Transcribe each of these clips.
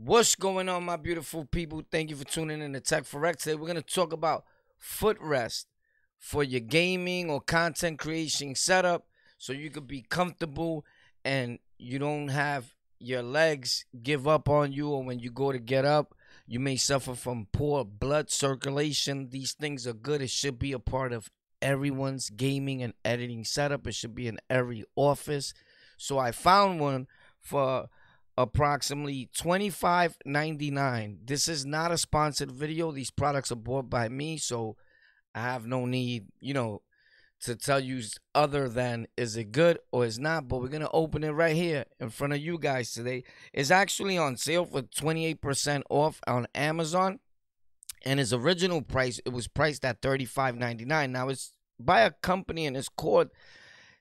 What's going on, my beautiful people? Thank you for tuning in to Tek 4 Rek. Today we're going to talk about footrest for your gaming or content creation setup, so you could be comfortable and you don't have your legs give up on you, or when you go to get up you may suffer from poor blood circulation. These things are good. It should be a part of everyone's gaming and editing setup. It should be in every office. So I found one for approximately $25.99. This is not a sponsored video. These products are bought by me, so I have no need, you know, to tell you other than is it good or it's not. But we're gonna open it right here in front of you guys today. It's actually on sale for 28% off on Amazon, and its original price, it was priced at $35.99. Now it's by a company and it's called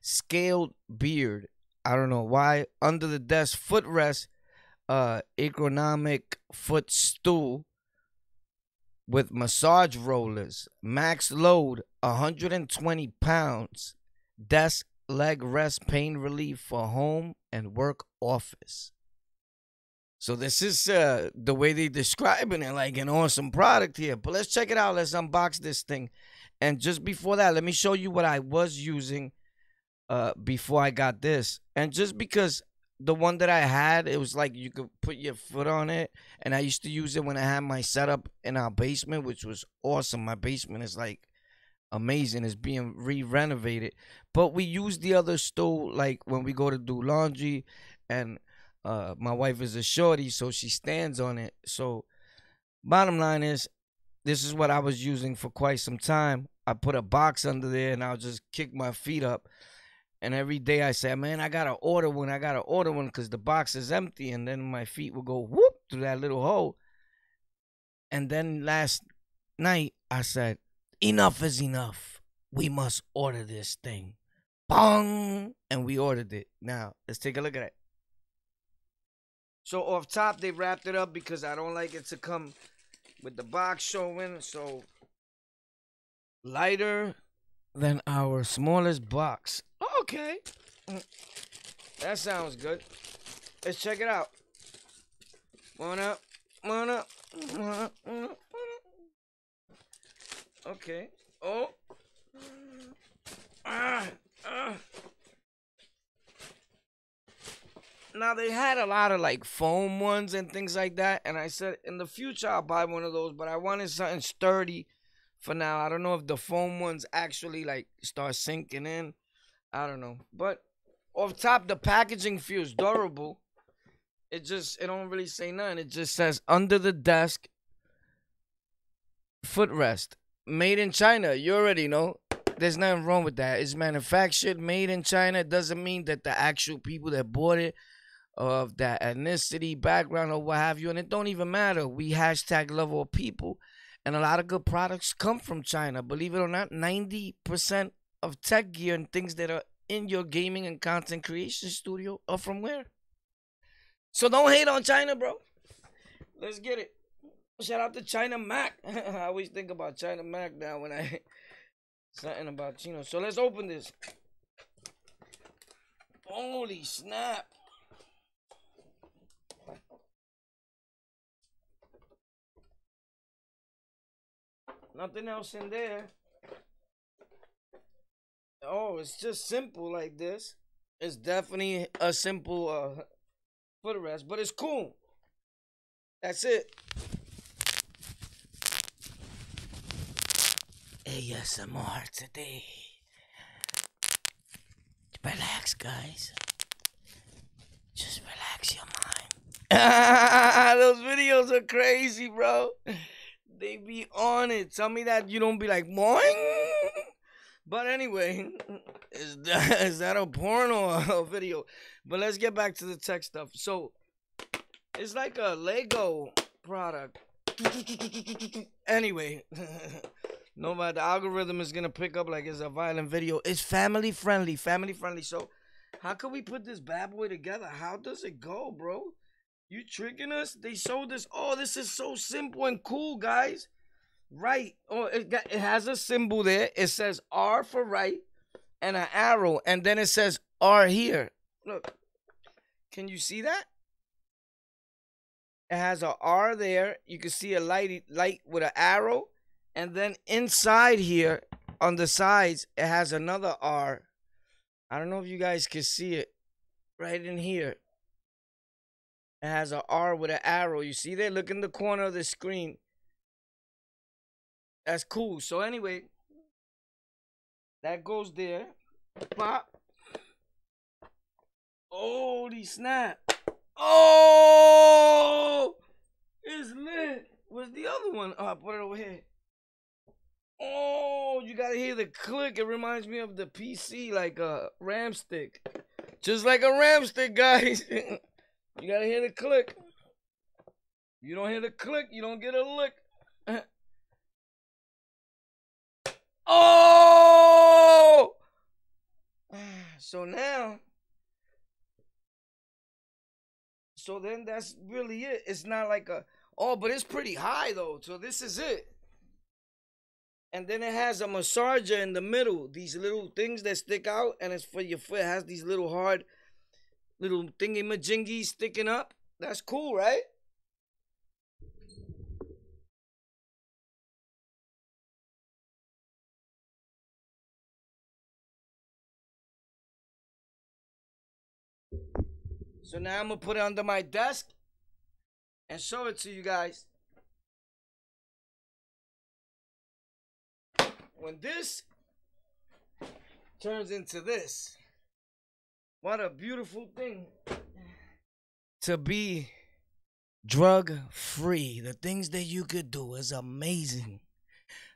Scalebeard. I don't know why. Under the desk footrest, ergonomic footstool with massage rollers, max load 120 pounds, desk leg rest pain relief for home and work office. So this is the way they describing it, like an awesome product here. But let's check it out. Let's unbox this thing. And just before that, let me show you what I was using before I got this. And just because the one that I had, it was like you could put your foot on it, and I used to use it when I had my setup in our basement, which was awesome. My basement is like amazing. It's being re-renovated, but we use the other stool like when we go to do laundry, and my wife is a shorty, so she stands on it. So bottom line is, this is what I was using for quite some time. I put a box under there and I'll just kick my feet up. And every day I said, man, I got to order one. I got to order one because the box is empty. And then my feet would go whoop through that little hole. And then last night I said, enough is enough. We must order this thing. Bong! And we ordered it. Now, let's take a look at it. So off top, they wrapped it up because I don't like it to come with the box showing. So lighter than our smallest box. Okay, that sounds good. Let's check it out. One up. Okay. Oh. Now they had a lot of like foam ones and things like that, and I said in the future I'll buy one of those, but I wanted something sturdy for now. I don't know if the foam ones actually like start sinking in. I don't know, but off top, the packaging feels durable. It don't really say nothing. It just says under the desk footrest, made in China. You already know there's nothing wrong with that. It's manufactured, made in China. It doesn't mean that the actual people that bought it of that ethnicity, background, or what have you. And it don't even matter. We hashtag love all people, and a lot of good products come from China. Believe it or not, 90% of tech gear and things that are in your gaming and content creation studio are from where? So don't hate on China, bro. Let's get it. Shout out to China Mac. I always think about China Mac now when I something about Chino. So let's open this. Holy snap. Nothing else in there. Oh, it's just simple like this. It's definitely a simple footrest, but it's cool. That's it. ASMR today. Relax, guys. Just relax your mind. Those videos are crazy, bro. They be on it. Tell me that you don't be like, boing. But anyway, is that a porn or a video? But let's get back to the tech stuff. So it's like a Lego product. Anyway, nobody, the algorithm is going to pick up like it's a violent video. It's family friendly, family friendly. So how can we put this bad boy together? How does it go, bro? You tricking us? They showed us. Oh, this is so simple and cool, guys. Right. Oh, it has a symbol there. It says R for right and an arrow, and then it says R here. Look, can you see that? It has a R there. You can see a light with an arrow. And then inside here on the sides, it has another R. I don't know if you guys can see it right in here. It has an R with an arrow. You see there? Look in the corner of the screen. That's cool. So anyway, that goes there. Pop. Holy snap. Oh! It's lit. Where's the other one? Oh, I put it over here. Oh, you gotta hear the click. It reminds me of the PC, like a ram stick. Just like a ram stick, guys. You gotta hear the click. You don't hear the click, you don't get a lick. Oh! So now, so then that's really it. It's not like a, oh, but it's pretty high though. So this is it. And then it has a massager in the middle. These little things that stick out, and it's for your foot. It has these little hard, little thingy-majingies sticking up. That's cool, right? So now I'm gonna put it under my desk and show it to you guys. When this turns into this, what a beautiful thing to be drug-free. The things that you could do is amazing.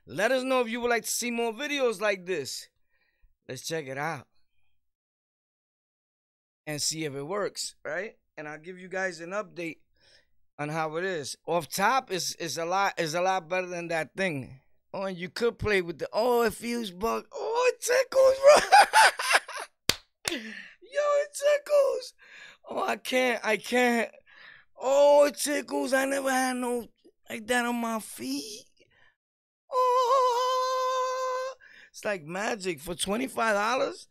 Let us know if you would like to see more videos like this. Let's check it out and see if it works, right? And I'll give you guys an update on how it is. Off top is a lot better than that thing. Oh, and you could play with the, oh, it feels bug. Oh, it tickles, bro. Yo, it tickles. Oh, I can't. Oh, it tickles. I never had no like that on my feet. Oh, it's like magic for $25.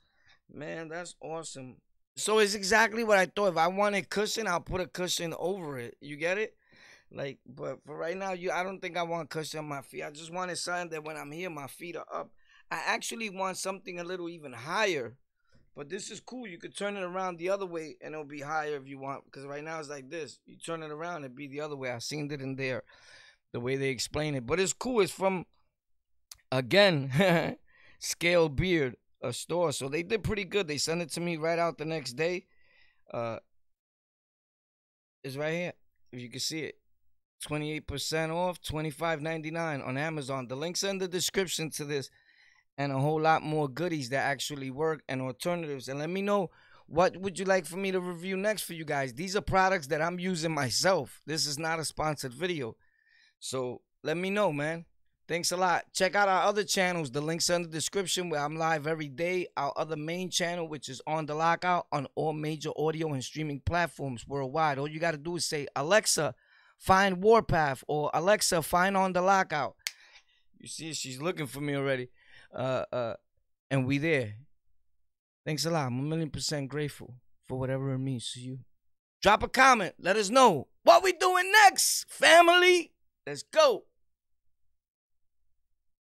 Man, that's awesome. So it's exactly what I thought. If I wanted cushion, I'll put a cushion over it. You get it? Like, but for right now, I don't think I want cushion on my feet. I just wanted something that when I'm here, my feet are up. I actually want something a little even higher. But this is cool. You could turn it around the other way, and it'll be higher if you want. Because right now, it's like this. You turn it around, it'd be the other way. I've seen it in there, the way they explain it. But it's cool. It's from, again, Scalebeard, a store. So they did pretty good. They sent it to me right out the next day. It's right here, if you can see it. 28% off, $25.99 on Amazon. The links are in the description to this and a whole lot more goodies that actually work and alternatives. And let me know, what would you like for me to review next for you guys? These are products that I'm using myself. This is not a sponsored video. So let me know, man. Thanks a lot. Check out our other channels. The links are in the description, where I'm live every day. Our other main channel, which is On The Lockout, on all major audio and streaming platforms worldwide. All you got to do is say, Alexa, find Warpath, or Alexa, find On The Lockout. You see, she's looking for me already. And we there. Thanks a lot. I'm 1,000,000% grateful for whatever it means to you. Drop a comment. Let us know what we doing next, family. Let's go.